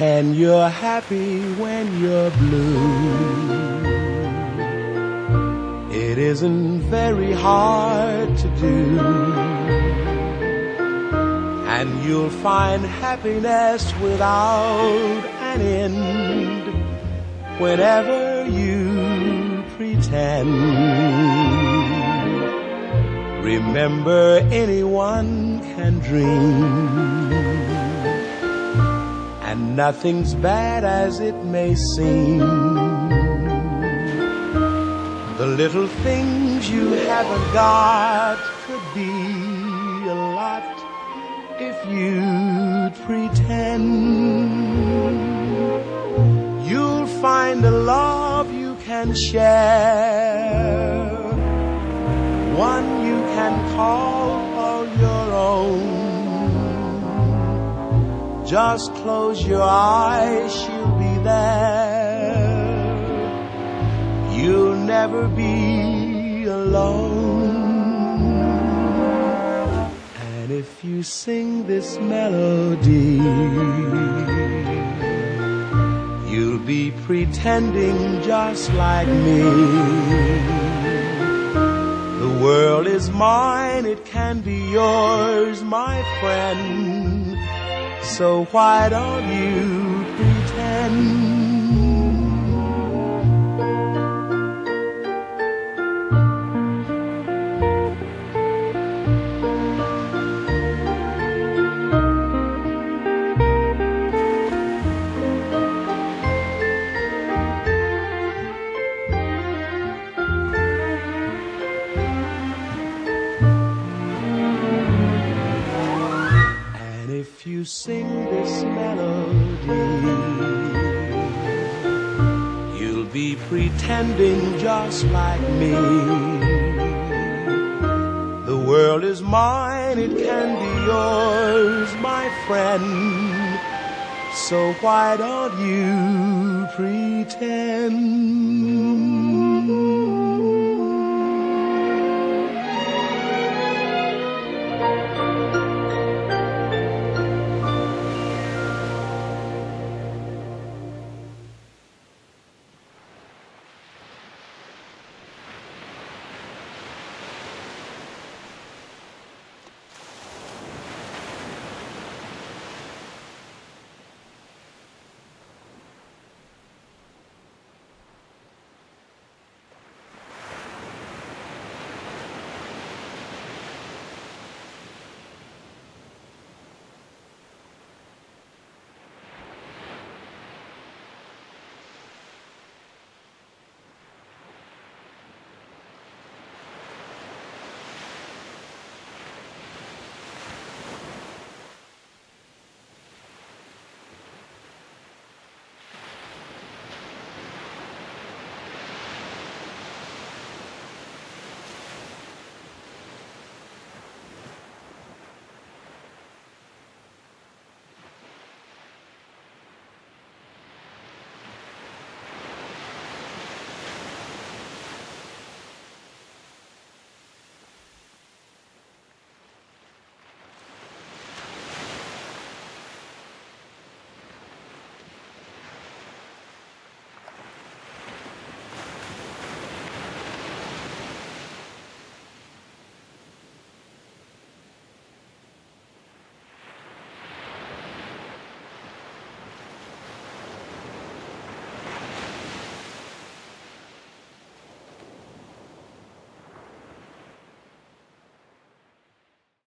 and you're happy when you're blue. It isn't very hard to do, and you'll find happiness without an end whenever you pretend. Remember, anyone can dream, and nothing's bad as it may seem. The little things you haven't got could be a lot if you'd pretend. You'll find a love you can share, one you can call all your own. Just close your eyes, she'll be there. You'll never be alone. And if you sing this melody, you'll be pretending just like me. The world is mine, it can be yours, my friend. So why don't you pretend? If you sing this melody, you'll be pretending just like me. The world is mine, it can be yours, my friend. So why don't you pretend?